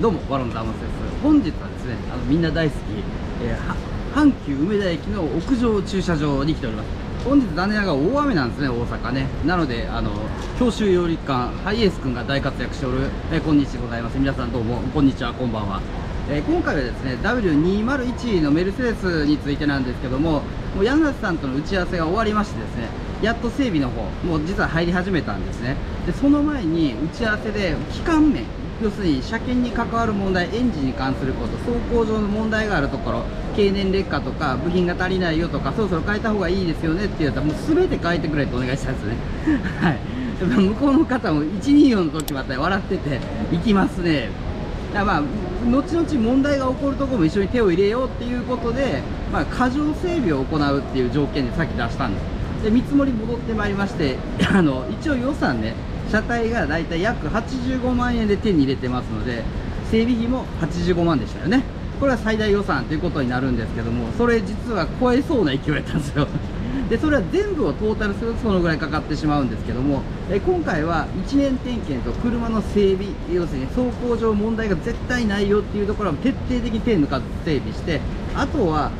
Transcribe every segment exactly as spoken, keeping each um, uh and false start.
どうも、ワロンザーマスです。本日はですね、あのみんな大好き、えー、阪急梅田駅の屋上駐車場に来ております。本日残念ながら大雨なんですね、大阪ね。なので、あの教習揚陸艦ハイエース君が大活躍しておる、えー、今日でございます。皆さんどうも、こんにちは、こんばんは。えー、今回はですね、ダブリューにーまるいち のメルセデスについてなんですけども、もう柳瀬さんとの打ち合わせが終わりましてですね、やっと整備の方、もう実は入り始めたんですね。で、その前に打ち合わせで機関面、要するに車検に関わる問題、エンジンに関すること、走行上の問題があるところ、経年劣化とか部品が足りないよとか、そろそろ変えた方がいいですよねって言ったら、もう全て変えてくれとお願いしたんですね。はい、向こうの方もいちにーよんの時また笑ってて、行きますね。だからまあ、後々問題が起こるところも一緒に手を入れようっていうことで、まあ、過剰整備を行うっていう条件でさっき出したんです。で、見積もり戻ってまいりまして、あの一応予算ね、車体がだいたい約はちじゅうごまんえんで手に入れてますので、整備費もはちじゅうごまんでしたよね。これは最大予算ということになるんですけども、それ実は超えそうな勢いだったんですよ。で、それは全部をトータルするとそのぐらいかかってしまうんですけども、え今回はいちねん点検と車の整備、要するに走行上問題が絶対ないよっていうところは徹底的に手抜かず整備して、あとは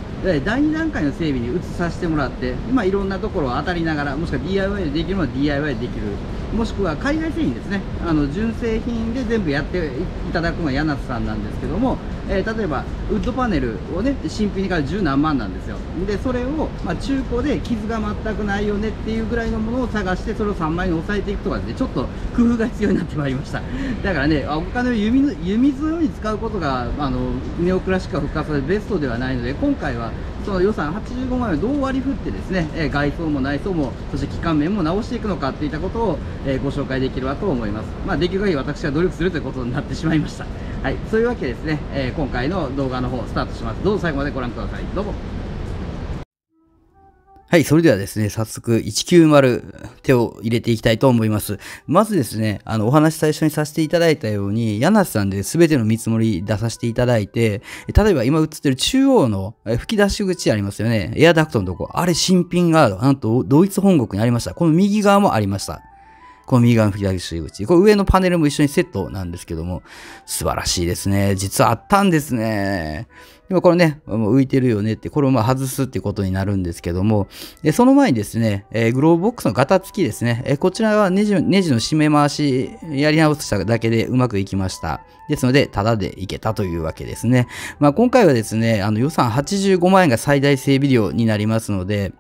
だいにだんかいの整備に移させてもらって、今いろんなところを当たりながら、もしくは ディーアイワイ でできるものは ディーアイワイ でできる、もしくは海外製品ですね、あの純正品で全部やっていただくのは柳瀬さんなんですけども、えー、例えばウッドパネルをね、新品に買うじゅうなんまんなんですよ。で、それを、まあ、中古で傷が全くないよねっていうぐらいのものを探して、それをさんまいに抑えていくとかですね、ちょっと工夫が必要になってまいりました。だからね、お金を湯水のように使うことが、あのネオクラシックは復活でベストではないので、今回はその予算はちじゅうごまん円をどう割り振ってですね、えー、外装も内装も、そして機関面も直していくのかといったことを、えー、ご紹介できればと思います。まあ、できる限り私が努力するということになってしまいました。はい、そういうわけですね、えー、今回の動画の方スタートします。どうぞ最後までご覧ください。どうも。はい、それではですね、早速いちきゅうまる手を入れていきたいと思います。まずですね、あの、お話最初にさせていただいたように、柳瀬さんで全ての見積もり出させていただいて、例えば今映ってる中央の吹き出し口ありますよね。エアダクトのとこ。あれ新品が、なんとドイツ本国にありました。この右側もありました。この右側の吹き出し口。これ上のパネルも一緒にセットなんですけども、素晴らしいですね。実はあったんですね。今これね、浮いてるよねって、これをまあ外すってことになるんですけども、で、その前にですね、えー、グローブボックスのガタ付きですね、えー、こちらはネジの、ネジの締め回し、やり直しただけでうまくいきました。ですので、タダでいけたというわけですね。まあ今回はですね、あの予算はちじゅうごまんえんが最大整備料になりますので、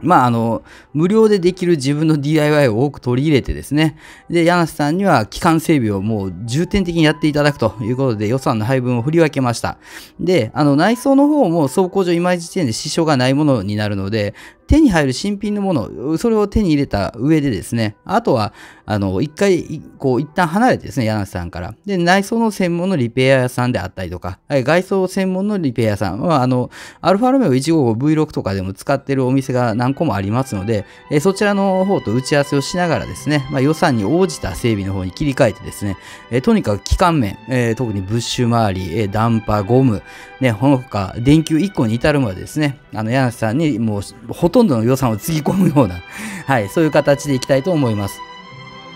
まあ、あの、無料でできる自分の ディーアイワイ を多く取り入れてですね。で、柳瀬さんには機関整備をもう重点的にやっていただくということで予算の配分を振り分けました。で、あの、内装の方も走行上今時点で支障がないものになるので、手に入る新品のもの、それを手に入れた上でですね、あとは、あの、一回、こう、一旦離れてですね、柳瀬さんから。で、内装の専門のリペア屋さんであったりとか、外装専門のリペア屋さんは、あの、アルファロメオ いちごーごーブイろく とかでも使ってるお店が何個もありますので、えそちらの方と打ち合わせをしながらですね、まあ、予算に応じた整備の方に切り替えてですね、えとにかく機関面、え特にブッシュ周り、えダンパー、ゴム、ね、この他、電球いっこに至るまでですね、あの、柳瀬さんにもう、ほとんどほとんどの予算をつぎ込むような、はい、そういう形でいきたいと思います。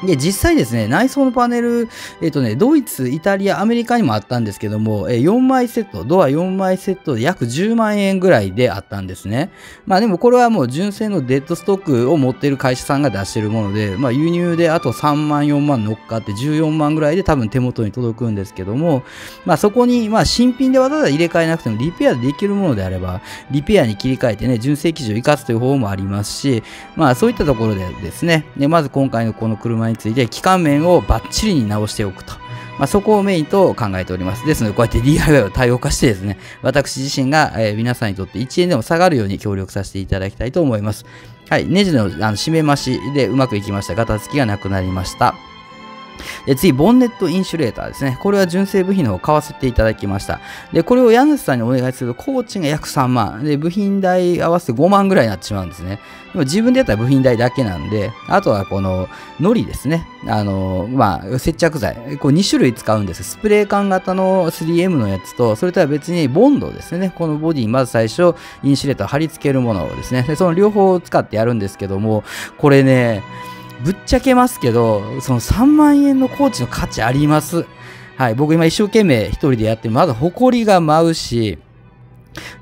で、実際ですね、内装のパネル、えっとね、ドイツ、イタリア、アメリカにもあったんですけども、よんまいセット、ドアよんまいセットで約じゅうまんえんぐらいであったんですね。まあでもこれはもう純正のデッドストックを持っている会社さんが出しているもので、まあ輸入であとさんまんよんまん乗っかってじゅうよんまんぐらいで多分手元に届くんですけども、まあそこに、まあ新品でわざわざ入れ替えなくてもリペアできるものであれば、リペアに切り替えてね、純正機種を活かすという方もありますし、まあそういったところでですね、でまず今回のこの車にについて機関面をバッチリに直しておくと。まあ、そこをメインと考えております。ですので、こうやって ディーアイワイ を多様化してですね、私自身が、えー、皆さんにとっていちえんでも下がるように協力させていただきたいと思います。はい、ネジの、あの締め増しでうまくいきました。ガタつきがなくなりました。で次、ボンネットインシュレーターですね。これは純正部品の方を買わせていただきました。で、これを柳瀬さんにお願いすると、工賃が約さんまん。で、部品代合わせてごまんぐらいになってしまうんですね。でも自分でやったら部品代だけなんで、あとはこの、のりですね。あの、まあ、接着剤。こうにしゅるい使うんです。スプレー缶型の スリーエム のやつと、それとは別にボンドですね。このボディにまず最初、インシュレーターを貼り付けるものをですね。で、その両方を使ってやるんですけども、これね、ぶっちゃけますけど、そのさんまんえんの工賃の価値あります。はい、僕今一生懸命一人でやって、まず埃が舞うし、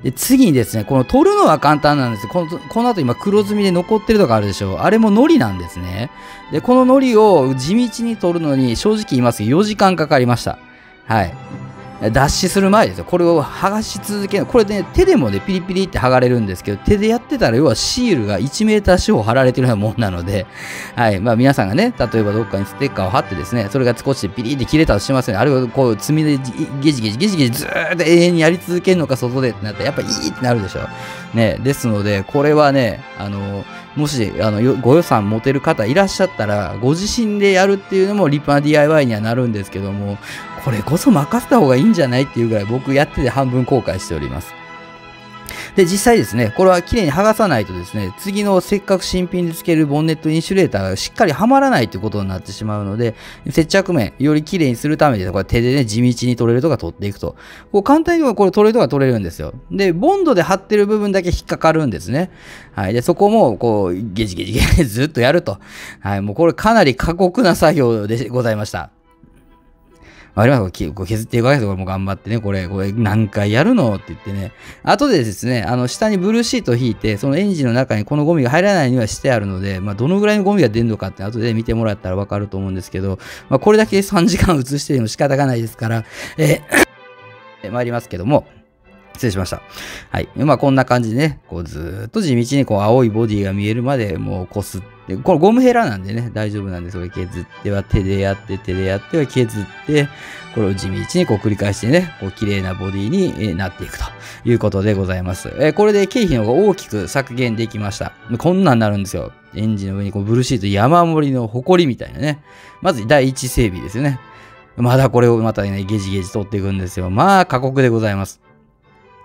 で次にですね、この取るのは簡単なんです。この、この後今黒ずみで残ってるとかあるでしょう。あれも糊なんですね。で、この糊を地道に取るのに、正直言いますけどよじかんかかりました。はい。脱脂する前ですよ。これを剥がし続ける。これね、手でもね、ピリピリって剥がれるんですけど、手でやってたら、要はシールがいちメーター四方貼られてるようなもんなので、はい。まあ皆さんがね、例えばどっかにステッカーを貼ってですね、それが少しピリって切れたとしますよね。あれをこう、爪でゲジゲジゲジゲジずーっと永遠にやり続けるのか、外でってなったら、やっぱいいってなるでしょ。ね。ですので、これはね、あの、もし、あの、ご予算持てる方いらっしゃったら、ご自身でやるっていうのも立派な ディーアイワイ にはなるんですけども、これこそ任せた方がいいんじゃないっていうぐらい僕やってて半分後悔しております。で、実際ですね、これは綺麗に剥がさないとですね、次のせっかく新品でつけるボンネットインシュレーターがしっかりはまらないということになってしまうので、接着面、より綺麗にするために、これ手でね、地道に取れるとか取っていくと。こう簡単にこれ取れるとか取れるんですよ。で、ボンドで貼ってる部分だけ引っかかるんですね。はい。で、そこも、こう、ゲジゲジゲジずっとやると。はい。もうこれかなり過酷な作業でございました。あれは削っていくわけですよ。これも頑張ってね、これ、これ何回やるのって言ってね。後でですね、あの、下にブルーシートを引いて、そのエンジンの中にこのゴミが入らないようにはしてあるので、まあ、どのぐらいのゴミが出るのかって後で見てもらったらわかると思うんですけど、まあ、これだけさんじかん映してるの仕方がないですから、えー、参りますけども、失礼しました。はい。まあ、こんな感じでね、こうずーっと地道にこう青いボディが見えるまでもうこすって、これゴムヘラなんでね、大丈夫なんで、それ削っては手でやって、手でやっては削って、これを地道にこう繰り返してね、こう綺麗なボディになっていくということでございます。えー、これで経費の方が大きく削減できました。こんなんなるんですよ。エンジンの上にこうブルーシート山盛りの埃みたいなね。まず第一整備ですよね。まだこれをまたね、ゲジゲジ取っていくんですよ。まあ過酷でございます。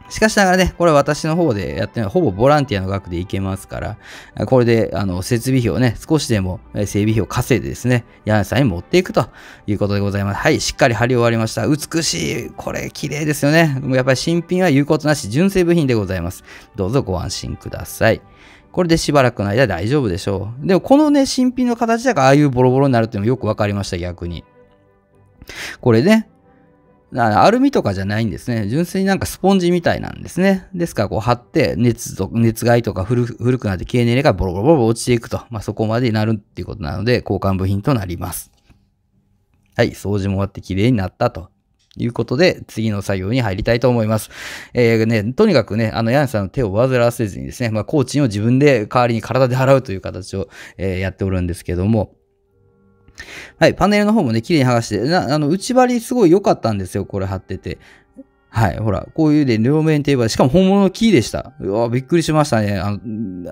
しかしながらね、これは私の方でやってない、ほぼボランティアの額でいけますから、これで、あの、設備費をね、少しでも整備費を稼いでですね、家主さんに持っていくということでございます。はい、しっかり貼り終わりました。美しい。これ、綺麗ですよね。やっぱり新品は言うことなし、純正部品でございます。どうぞご安心ください。これでしばらくの間大丈夫でしょう。でも、このね、新品の形だから、ああいうボロボロになるっていうのもよくわかりました、逆に。これね、アルミとかじゃないんですね。純粋になんかスポンジみたいなんですね。ですから、こう貼って熱と、熱害とか古くなって経年劣化がボロボロボロ落ちていくと。まあ、そこまでになるっていうことなので、交換部品となります。はい、掃除も終わって綺麗になったと。いうことで、次の作業に入りたいと思います。えー、ね、とにかくね、あの、家主さんの手を煩わせずにですね、まあ、工賃を自分で代わりに体で払うという形を、えー、やっておるんですけども、はい、パネルの方もね、綺麗に剥がして、なあの内張りすごい良かったんですよ、これ貼ってて。はい、ほら、こういうで、両面テーブル、しかも本物の木でした。うわ、びっくりしましたね。あの、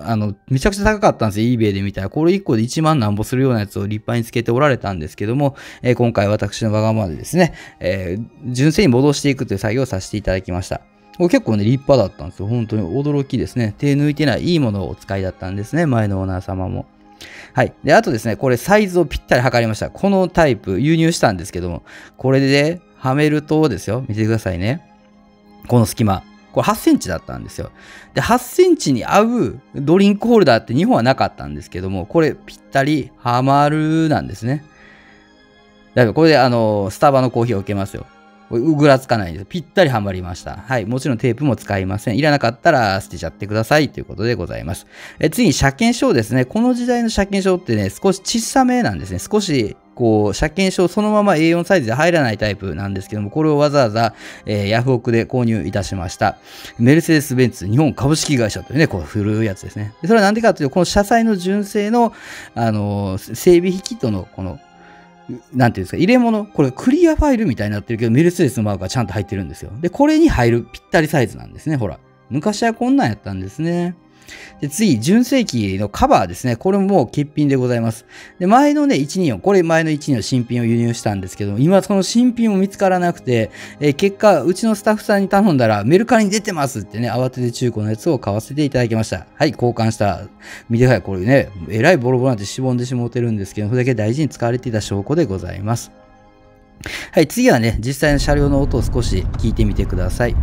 あのめちゃくちゃ高かったんですよ、イーベイ で見たら。これいっこでいちまんなんぼするようなやつを立派につけておられたんですけども、えー、今回私のわがままでですね、えー、純正に戻していくという作業をさせていただきました。これ結構ね、立派だったんですよ。本当に驚きですね。手抜いてない、いいものをお使いだったんですね、前のオーナー様も。はい。で、あとですね、これサイズをぴったり測りました。このタイプ、輸入したんですけども、これで、ね、はめるとですよ、見てくださいね。この隙間。これはちセンチだったんですよ。で、はちセンチに合うドリンクホルダーって日本はなかったんですけども、これぴったりはまるなんですね。だからこれで、あの、スタバのコーヒーを受けますよ。うぐらつかないんです。ぴったりはまりました。はい。もちろんテープも使いません。いらなかったら捨てちゃってくださいということでございます。え次に車検証ですね。この時代の車検証ってね、少し小さめなんですね。少し、こう、車検証そのまま エーよん サイズで入らないタイプなんですけども、これをわざわざ、えー、ヤフオクで購入いたしました。メルセデス・ベンツ日本株式会社というね、こう古いやつですね。それはなんでかというと、この車載の純正の、あのー、整備費キットのこの、なんていうんですか、入れ物、これクリアファイルみたいになってるけど、メルセデスのマークがちゃんと入ってるんですよ。で、これに入るぴったりサイズなんですね。ほら。昔はこんなんやったんですね。で、次、純正機のカバーですね。これももう欠品でございます。で、前のね、いちにーよん、これ前のいちにーよん新品を輸入したんですけども、今その新品も見つからなくて、えー、結果、うちのスタッフさんに頼んだら、メルカリに出てますってね、慌てて中古のやつを買わせていただきました。はい、交換した。見てください。これね、えらいボロボロなんてしぼんでしもうてるんですけど、それだけ大事に使われていた証拠でございます。はい、次はね、実際の車両の音を少し聞いてみてください。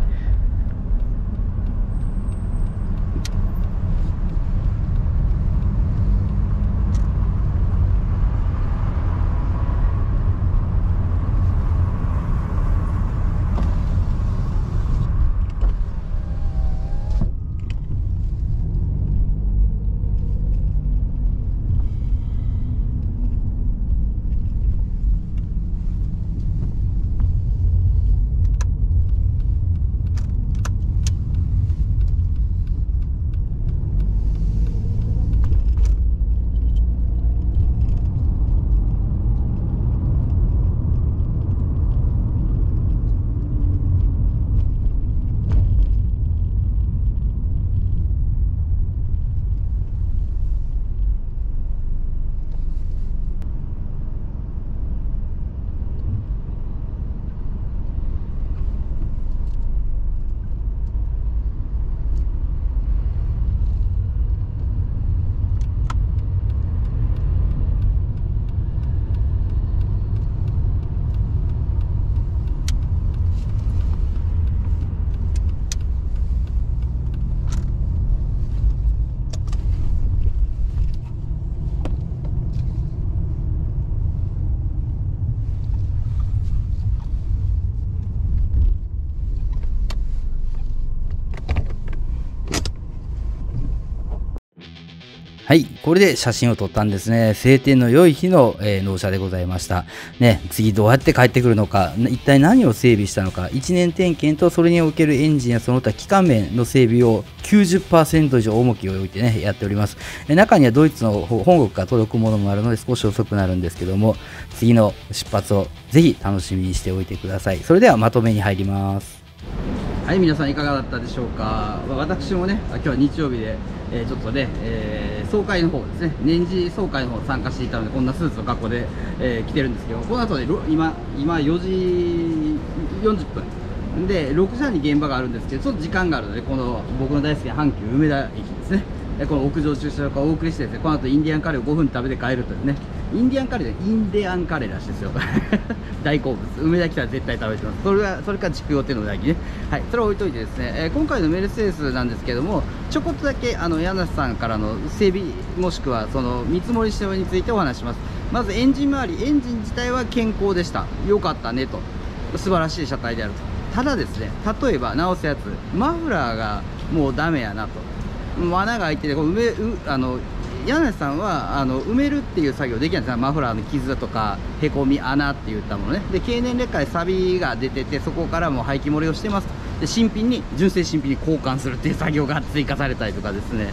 はい、これで写真を撮ったんですね。晴天の良い日の、えー、納車でございました。ね、次どうやって帰ってくるのか、一体何を整備したのか、いちねん点検とそれにおけるエンジンやその他機関面の整備を きゅうじゅっパーセント 以上重きを置いてね、やっております。え中にはドイツの本国から届くものもあるので少し遅くなるんですけども、次の出発をぜひ楽しみにしておいてください。それではまとめに入ります。はい、皆さんいかがだったでしょうか。私もね、今日は日曜日で、えー、ちょっとね、えー、総会の方ですね、年次総会の方参加していたので、こんなスーツの格好で、えー、来てるんですけど、この後で今、今よじよんじゅっぷんで、ろくじはんに現場があるんですけど、ちょっと時間があるので、この僕の大好きな阪急梅田駅ですね、この屋上駐車場からお送りしてですね、この後インディアンカレーをごふんで食べて帰るとですね、インディアンカレーじゃインディアンカレーらしいですよ。大好物。梅田来たら絶対食べてます。それが、それから畜養っていうのだけね。はい。それを置いといてですね、えー、今回のメルセデスなんですけども、ちょこっとだけ、あの、柳瀬さんからの整備、もしくは、その、見積もり指導についてお話します。まずエンジン周り、エンジン自体は健康でした。良かったねと。素晴らしい車体であると。ただですね、例えば直すやつ、マフラーがもうダメやなと。穴が開いてて、こう埋め、う、あの、柳瀬さんはあの埋めるっていう作業できないんですよ。マフラーの傷だとかへこみ穴っていったものね。で経年劣化で錆が出てて、そこからもう排気漏れをしてますと。で新品に純正新品に交換するっていう作業が追加されたりとかですね。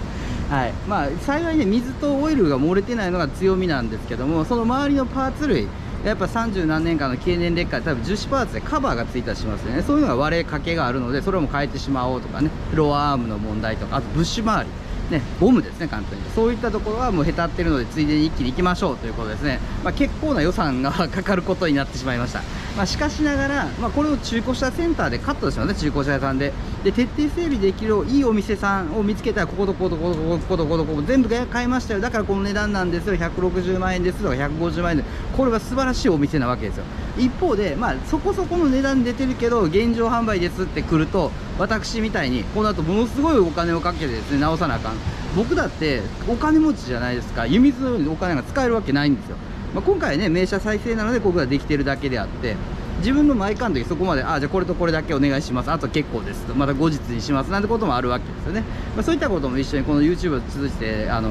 はい、まあ幸いね、水とオイルが漏れてないのが強みなんですけども、その周りのパーツ類やっぱさんじゅうなんねんかんの経年劣化で多分樹脂パーツでカバーがついたりしますよね。そういうのが割れかけがあるので、それも変えてしまおうとかね、ロアアームの問題とか、あとブッシュ周りね、ゴムですね、簡単に。そういったところはもうへたってるので、ついでに一気に行きましょうということですね。まあ、結構な予算がかかることになってしまいました。まあ、しかしながら、まあ、これを中古車センターでカットしますね、中古車屋さんで。で、徹底整備できるいいお店さんを見つけたら、こことこことこことこことこことここ、全部買いましたよ。だからこの値段なんですよ。ひゃくろくじゅうまんえんですとかひゃくごじゅうまんえんです。これは素晴らしいお店なわけですよ。一方で、まあ、そこそこの値段出てるけど、現状販売ですって来ると、私みたいに、この後ものすごいお金をかけてですね、直さなあかん。僕だって、お金持ちじゃないですか。湯水のようにお金が使えるわけないんですよ。まあ、今回ね、名車再生なので、ここができてるだけであって、自分の毎回の時そこまで、ああ、じゃあこれとこれだけお願いします。あと結構です。また後日にします。なんてこともあるわけですよね。まあ、そういったことも一緒に、この YouTube を通じて、あの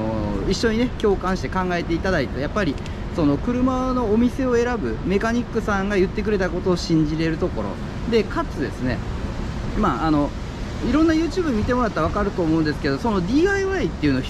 ー、一緒にね、共感して考えていただいて、やっぱり、その車のお店を選ぶメカニックさんが言ってくれたことを信じれるところで、かつですね、まああのいろんな YouTube 見てもらったら分かると思うんですけど、その ディーアイワイ っていうのを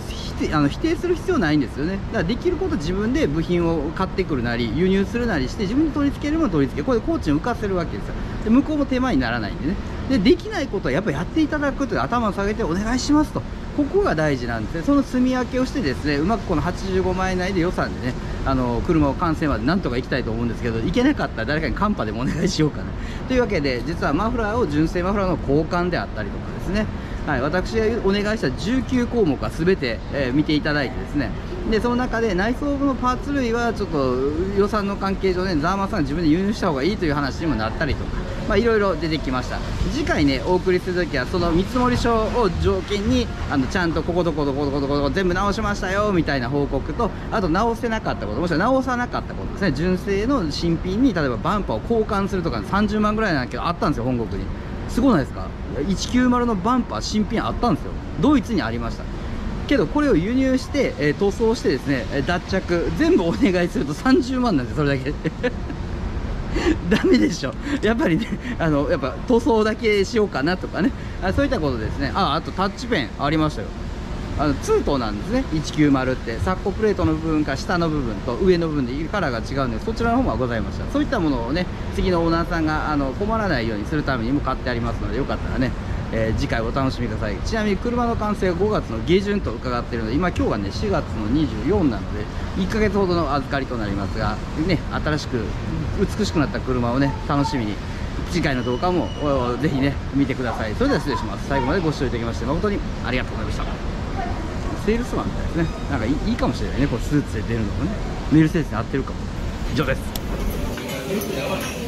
あの否定する必要ないんですよね。だからできること自分で部品を買ってくるなり輸入するなりして、自分で取り付けるものを取り付け、これで工賃を浮かせるわけですよ。で向こうも手間にならないんでね。でできないことはやっぱりやっていただくという、頭を下げてお願いしますと。ここが大事なんですね。その積み分けをしてですね、うまくこのはちじゅうごまんえん内で予算でね、あの車を完成までなんとか行きたいと思うんですけど、行けなかったら誰かにカンパでもお願いしようかなというわけで、実はマフラーを純正マフラーの交換であったりとかですね、はい、私がお願いしたじゅうきゅうこうもくは全て、えー、見ていただいてですね、でその中で内装部のパーツ類はちょっと予算の関係上ね、ザーマンさんが自分で輸入した方がいいという話にもなったりとか、まあいろいろ出てきました。次回ね、お送りするときはその見積書を条件に、あのちゃんとここどこどこどこどこ全部直しましたよみたいな報告と、あと直せなかったこと、もしくは直さなかったことですね。純正の新品に例えばバンパーを交換するとかさんじゅうまんぐらいなんだけどあったんですよ、本国に。すごないですか。ひゃくきゅうじゅうのバンパー新品あったんですよ、ドイツにありましたけど、これを輸入して、えー、塗装してですね、脱着全部お願いするとさんじゅうまんなんです、それだけで。ダメでしょ。やっぱりね、あの、やっぱ塗装だけしようかなとかね。あ、そういったことですね。あ、あとタッチペンありましたよ。あの、ツートンなんですね。ひゃくきゅうじゅうって、サッコプレートの部分か下の部分と上の部分でカラーが違うので、そちらの方もございました。そういったものをね、次のオーナーさんがあの困らないようにするためにも買ってありますので、よかったらね、えー、次回お楽しみください。ちなみに車の完成はごがつのげじゅんと伺っているので、今今日がねしがつのにじゅうよっかなのでいっかげつほどの預かりとなりますがね、新しく美しくなった車をね楽しみに次回の動画もぜひね見てください。それでは失礼します。最後までご視聴いただきまして誠にありがとうございました。セールスマンみたいですね。なんかい い, いいかもしれないね、こうスーツで出るのもね。メルセデスに合ってるかも。以上です。